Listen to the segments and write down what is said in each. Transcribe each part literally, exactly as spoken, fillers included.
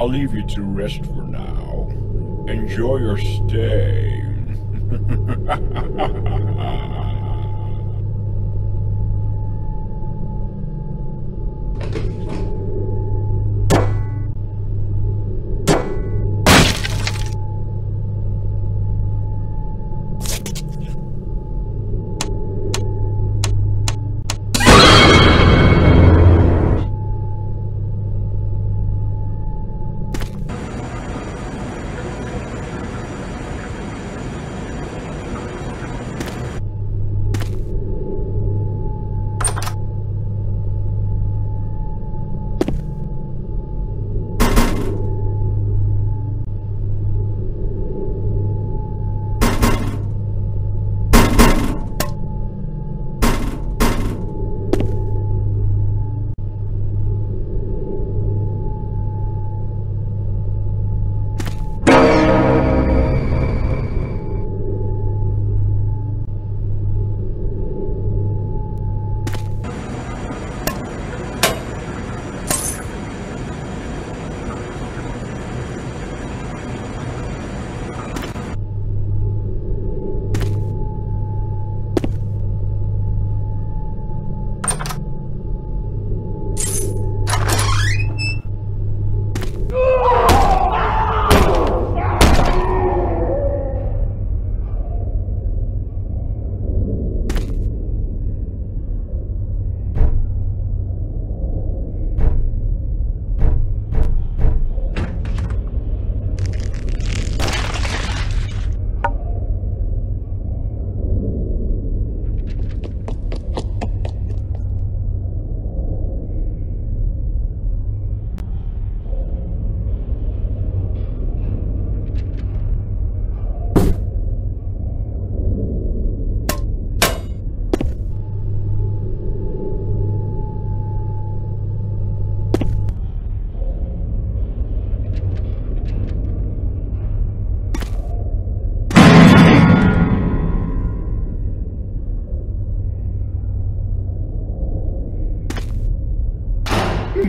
I'll leave you to rest for now. Enjoy your stay.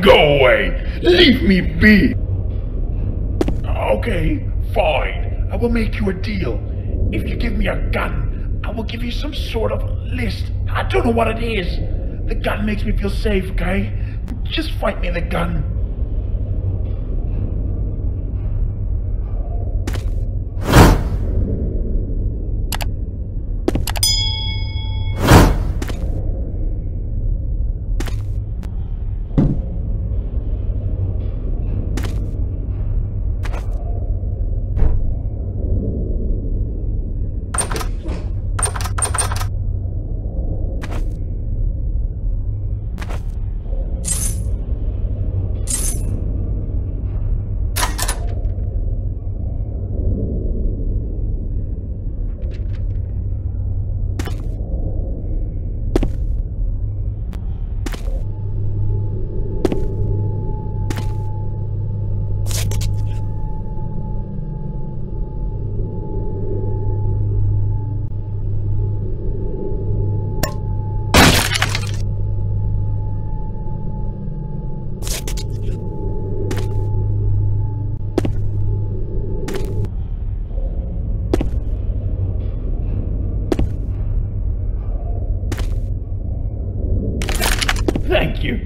Go away! Leave me be! Okay, fine. I will make you a deal. If you give me a gun, I will give you some sort of list. I don't know what it is. The gun makes me feel safe, okay? Just fight me the gun. Thank you.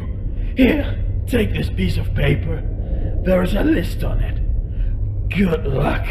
Here, take this piece of paper. There is a list on it. Good luck.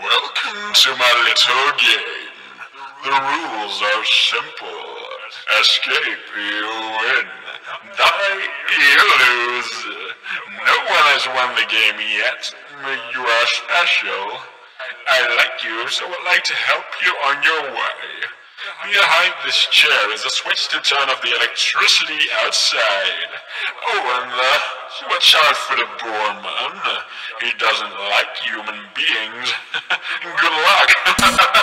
Welcome to my little game. The rules are simple. Escape, you win. Die, you lose. No one has won the game yet, but you are special. I like you, so I'd like to help you on your way. Behind this chair is a switch to turn off the electricity outside. Oh, and uh, watch out for the boar man. He doesn't like human beings. Good luck.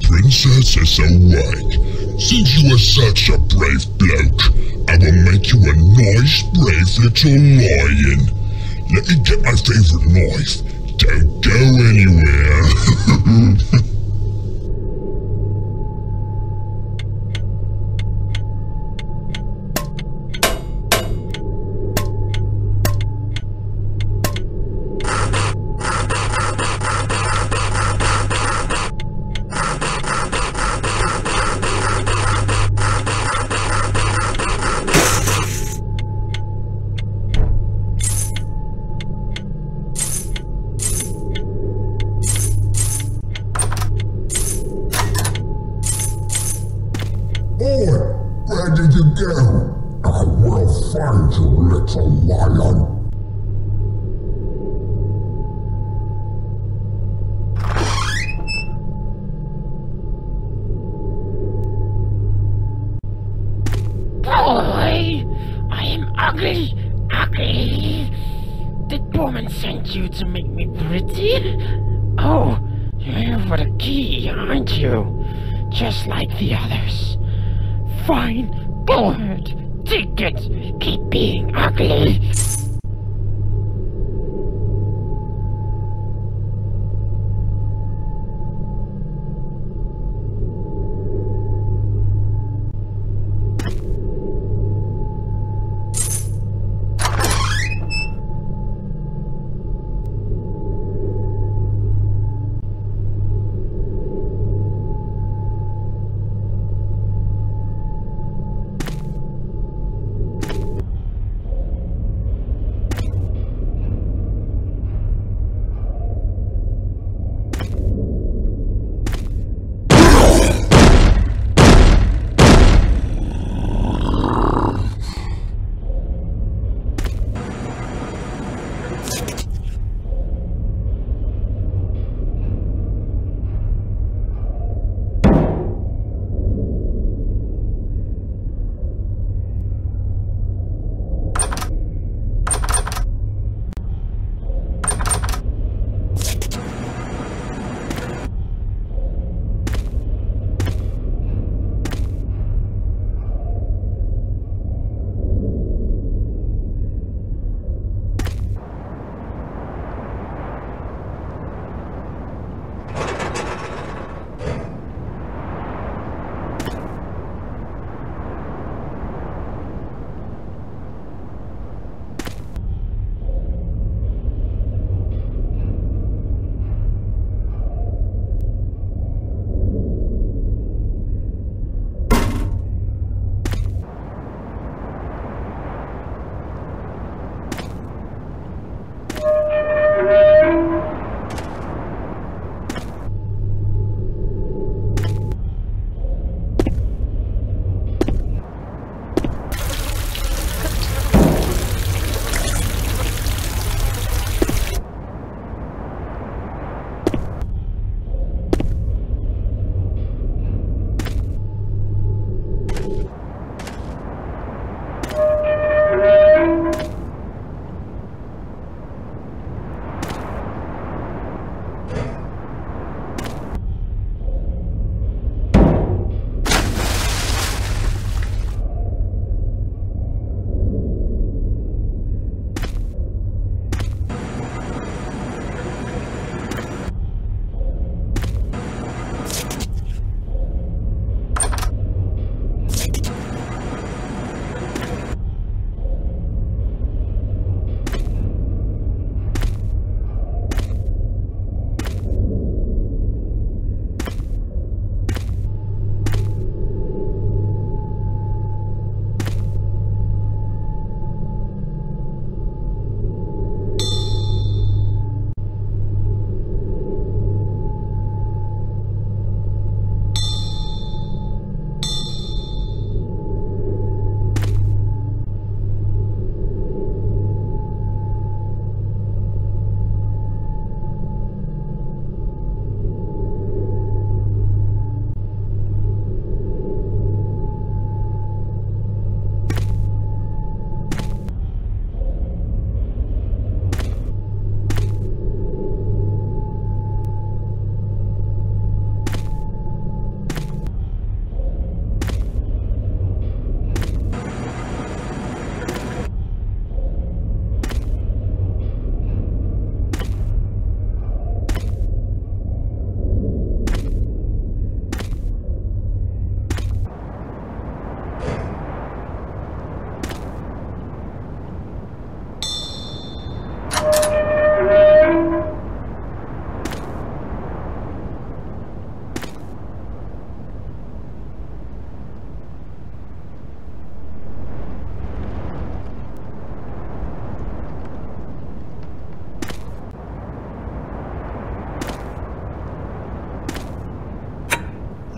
Princess awake. Since you are such a brave bloke, I will make you a nice, brave little lion. Let me get my favorite knife. Don't go anywhere.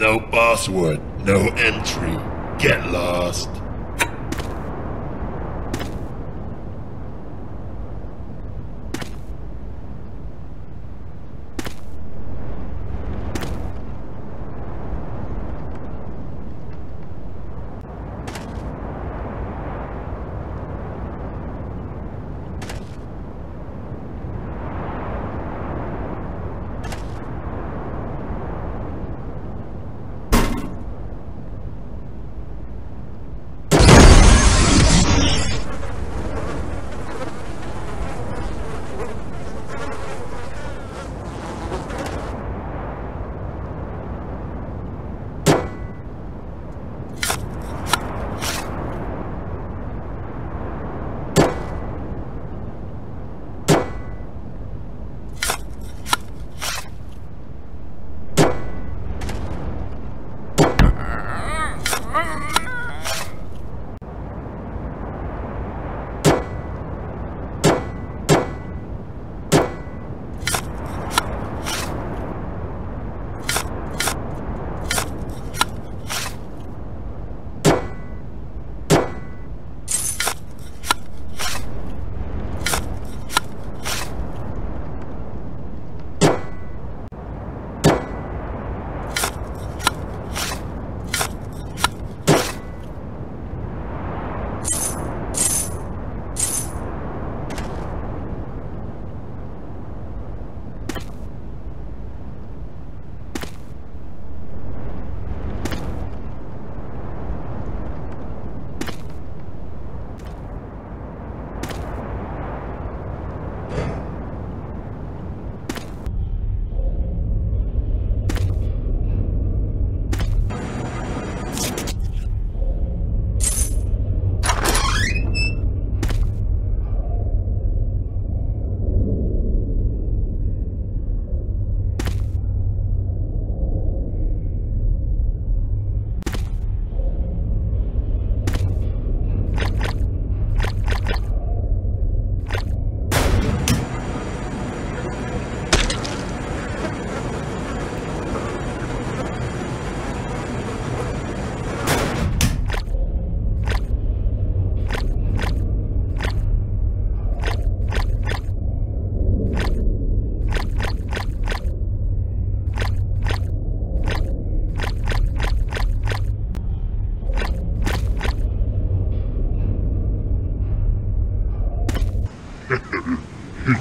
No password, no entry. Get lost. He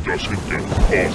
doesn't get off money.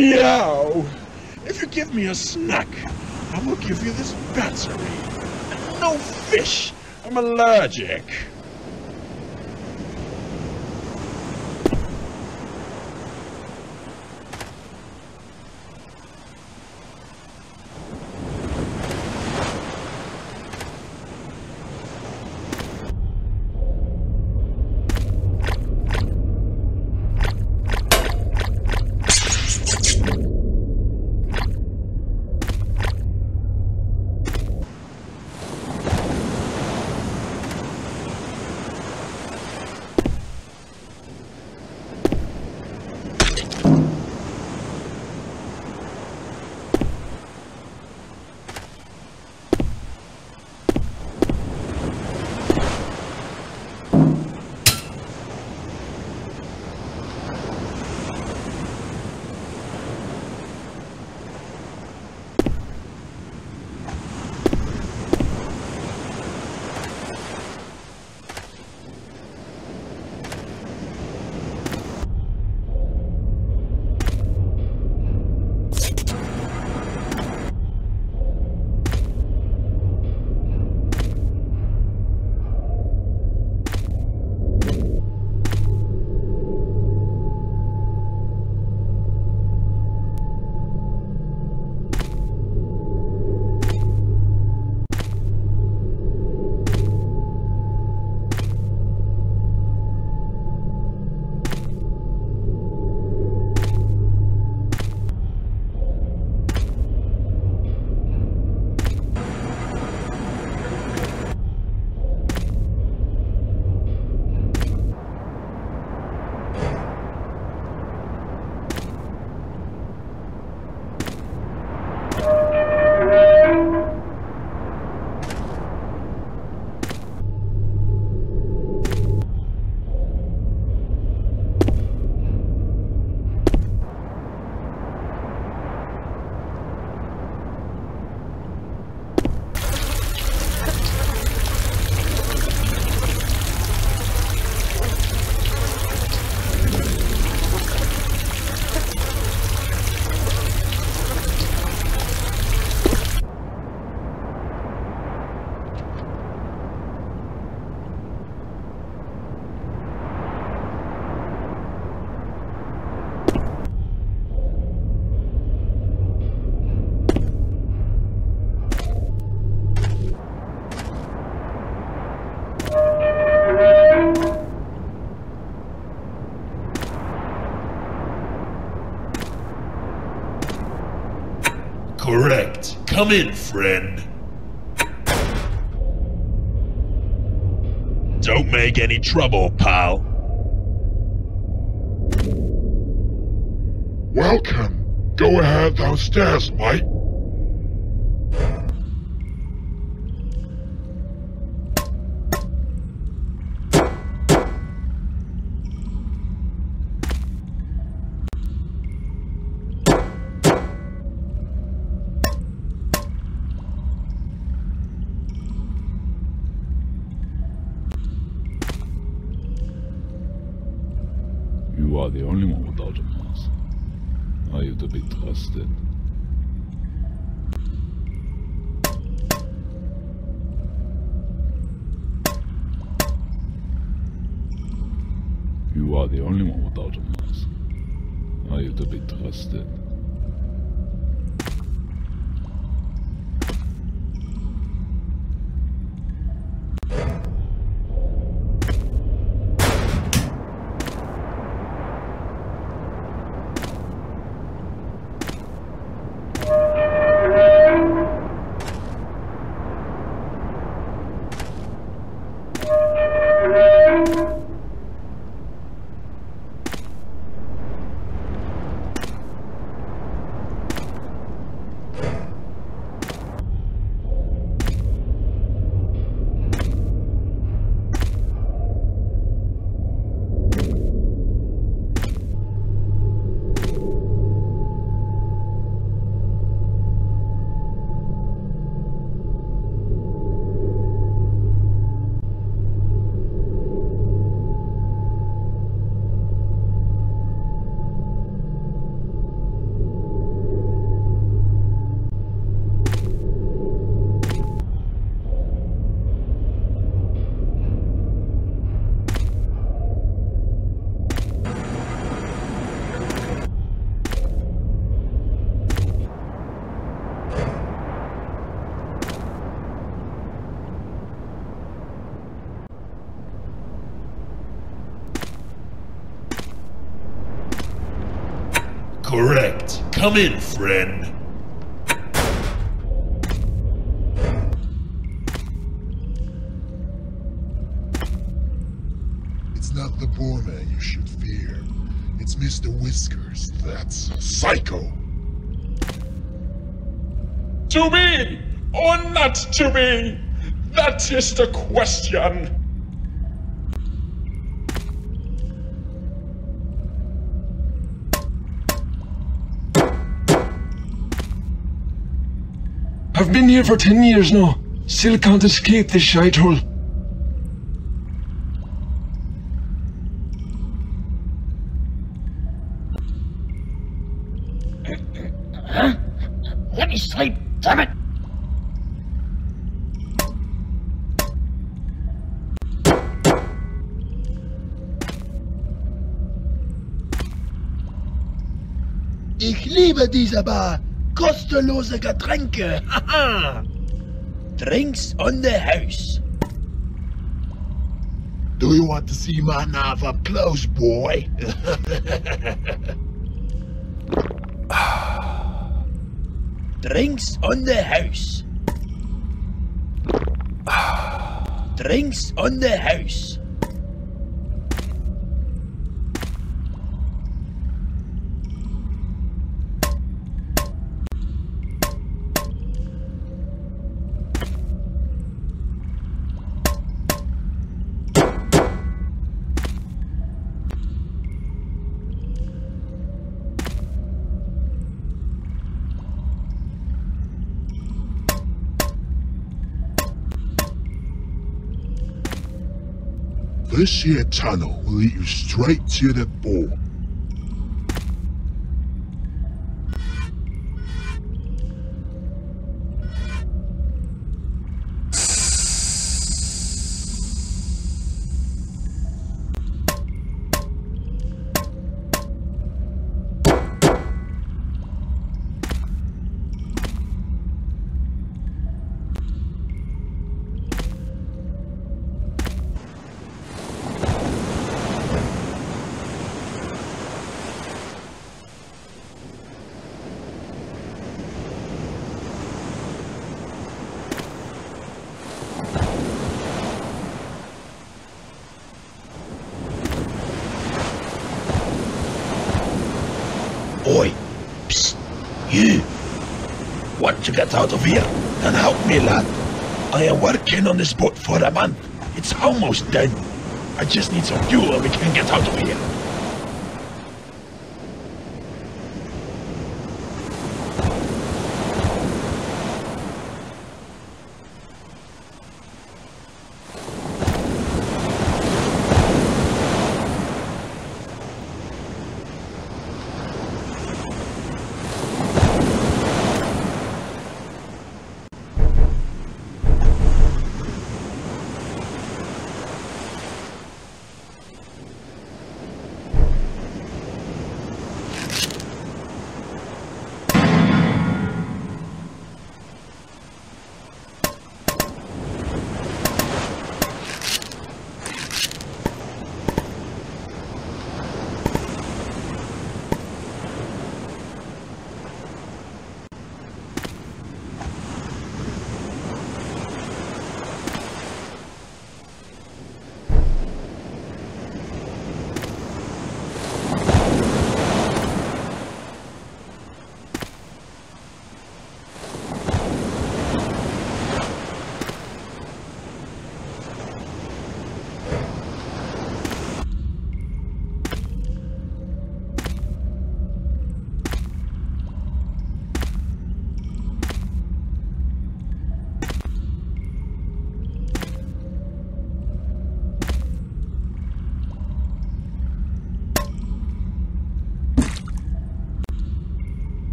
Meow! If you give me a snack, I will give you this battery. And no fish! I'm allergic. Come in, friend. Don't make any trouble, pal. Welcome. Go ahead downstairs, mate. You are the only one without a mask. Are you to be trusted? You are the only one without a mask. Are you to be trusted? Correct. Come in, friend. It's not the poor man you should fear. It's Mister Wiskers. That's a psycho. To be or not to be? That is the question. I've been here for ten years now. Still can't escape this shithole. Huh? Let me sleep, damn it! Ich liebe diese Bar. Kostenlose Getränke, haha! Drinks on the house. Do you want to see my knife up close, boy? Drinks on the house. Drinks on the house. This here tunnel will lead you straight to the ball. get out of here and help me, lad. I am working on this boat for a month. It's almost done. I just need some fuel and we can get out of here.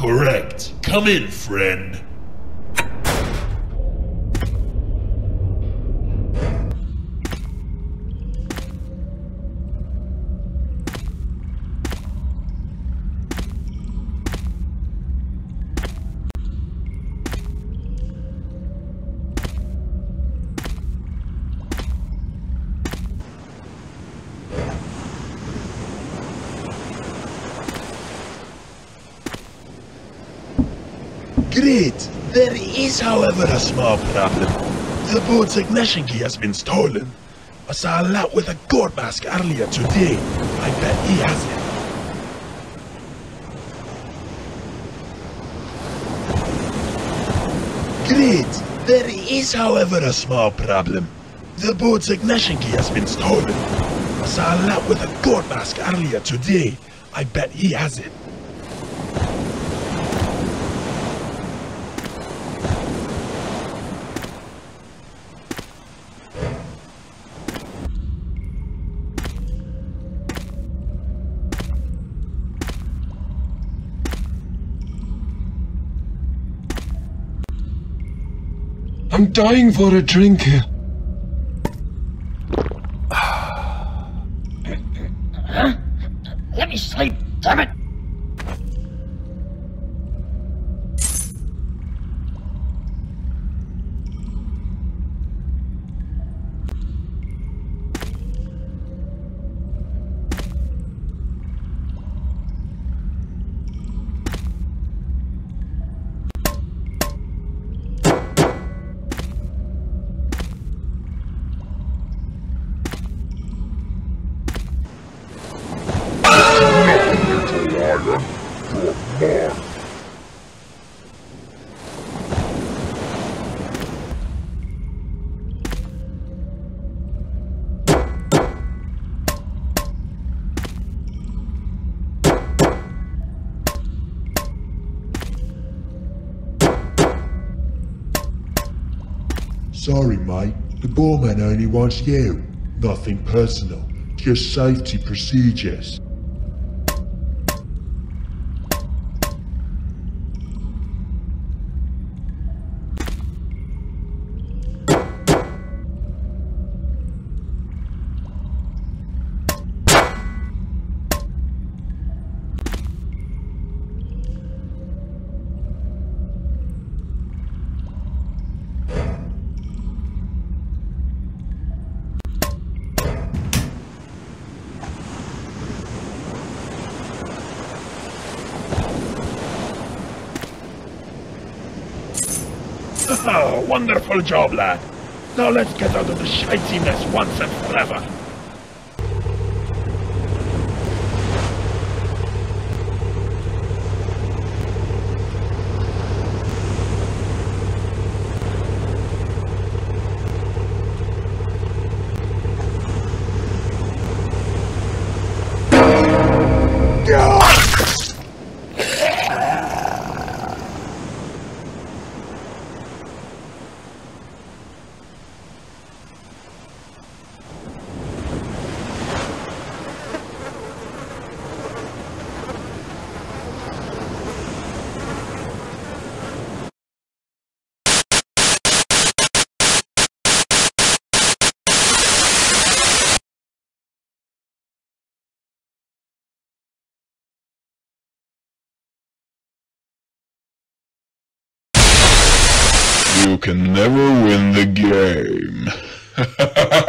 Correct. Come in, friend. Great! There is, however, a small problem. The boat's ignition key has been stolen. I saw a lad with a gourd mask earlier today. I bet he has it. Great! There is, however, a small problem. The boat's ignition key has been stolen. I saw a lad with a gourd mask earlier today. I bet he has it. I'm dying for a drink here. Huh? Let me sleep, damn it! Sorry, mate. The barman only wants you. Nothing personal, just safety procedures. So, wonderful job, lad. Now let's get out of the shitiness once and forever. You can never win the game.